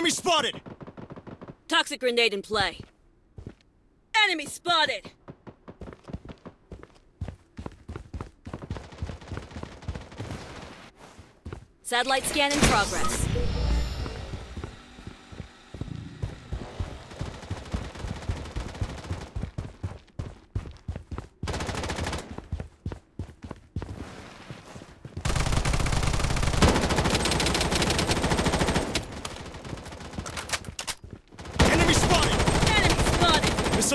Enemy spotted! Toxic grenade in play. Enemy spotted! Satellite scan in progress.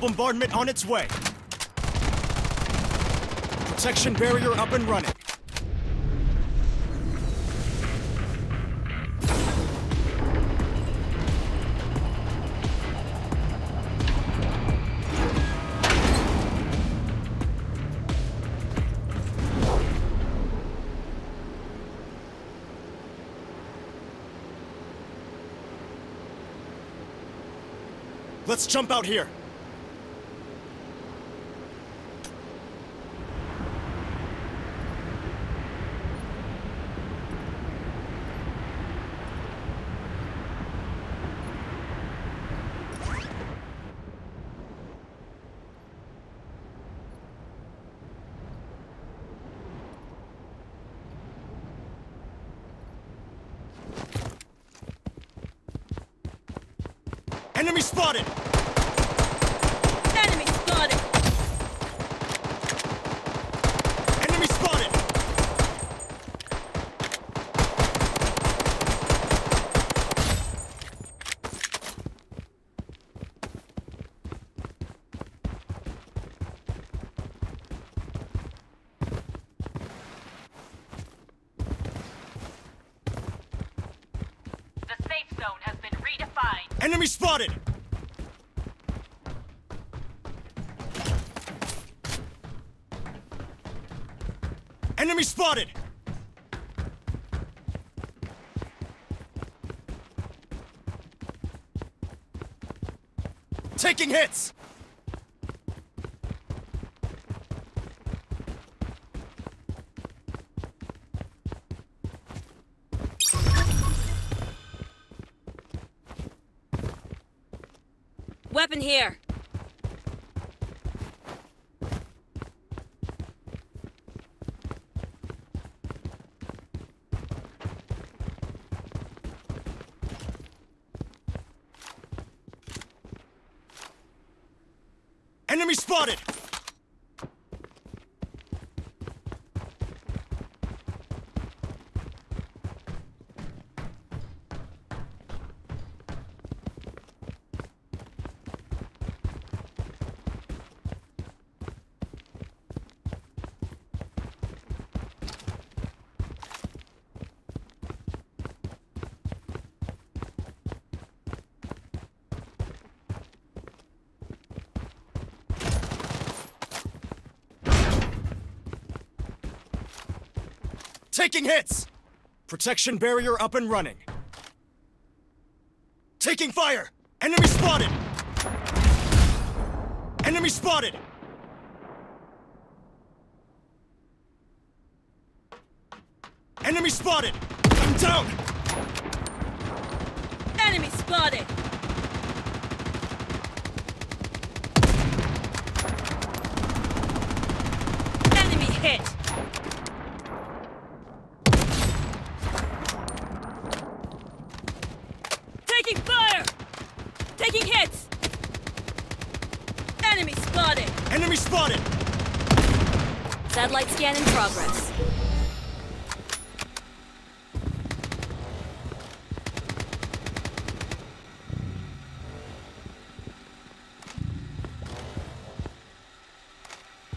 Bombardment on its way. Protection barrier up and running. Let's jump out here. Enemy spotted! Enemy spotted! Enemy spotted! The safe zone has been redefined. Enemy spotted! Enemy spotted! Taking hits! Weapon here. Enemy spotted! Taking hits! Protection barrier up and running. Taking fire! Enemy spotted! Enemy spotted! Enemy spotted! I'm down! Enemy spotted! Enemy hit! Taking fire! Taking hits! Enemy spotted! Enemy spotted! Satellite scan in progress.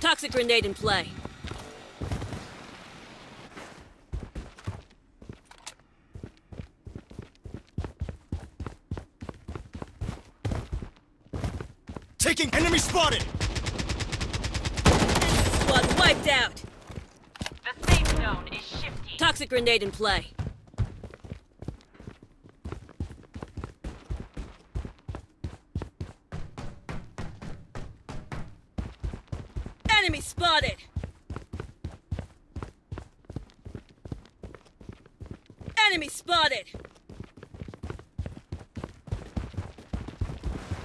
Toxic grenade in play. Taking enemy spotted! Enemy squad wiped out! The safe zone is shifting. Toxic grenade in play. Enemy spotted! Enemy spotted!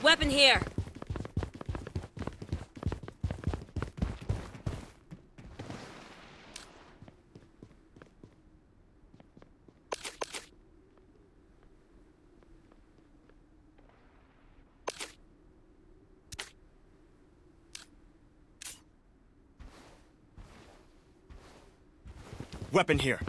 Weapon here. Weapon here.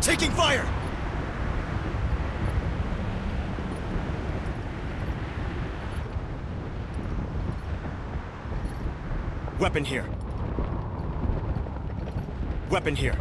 Taking fire! Weapon here. Weapon here.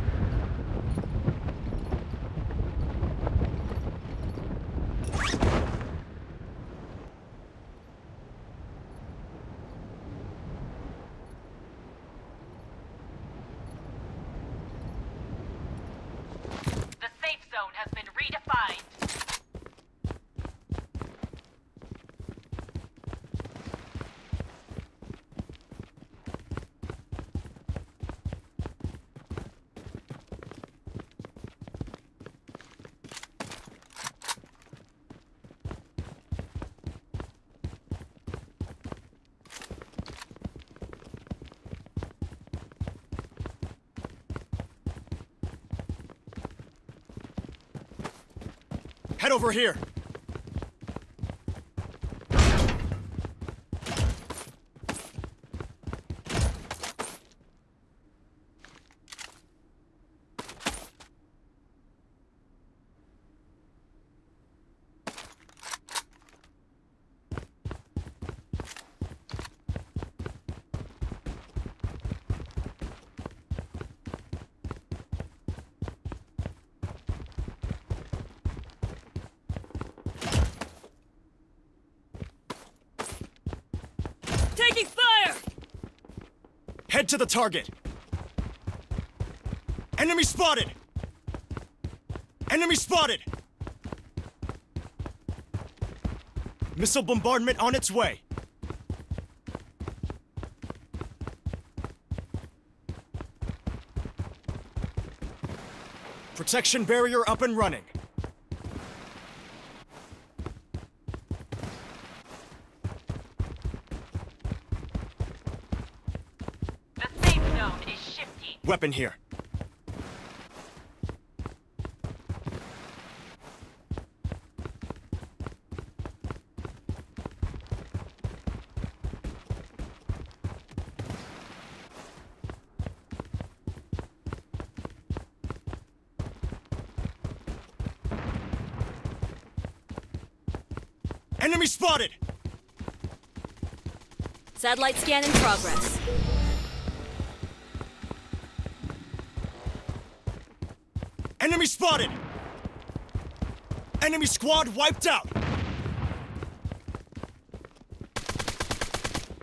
Head over here! Taking fire! Head to the target. Enemy spotted! Enemy spotted! Missile bombardment on its way. Protection barrier up and running. Weapon here. Enemy spotted! Satellite scan in progress. Enemy spotted! Enemy squad wiped out!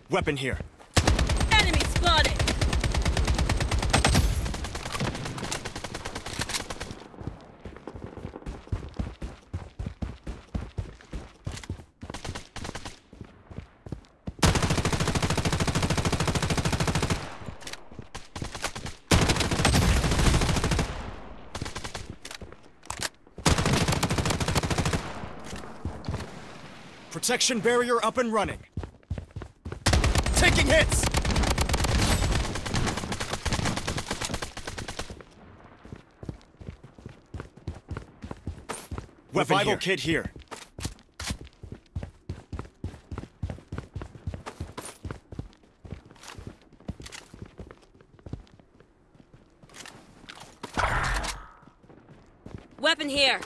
Weapon here. Enemy spotted! Protection barrier up and running. Taking hits! Revival kit here. Weapon here.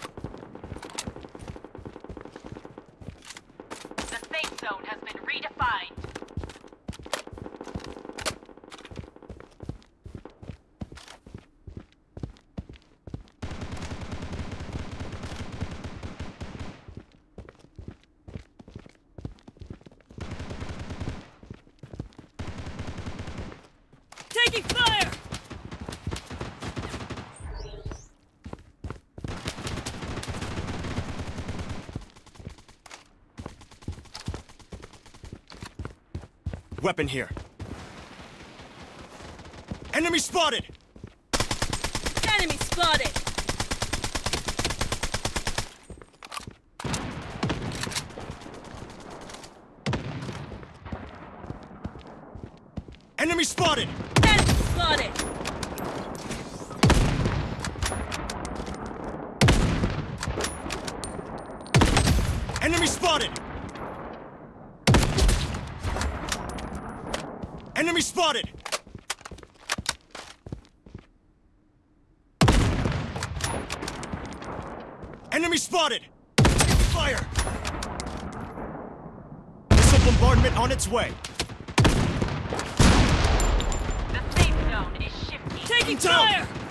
Fire! Weapon here. Enemy spotted! Enemy spotted! Enemy spotted! Enemy spotted! Enemy spotted! Enemy spotted! Enemy spotted! Fire! Missile bombardment on its way! Taking fire!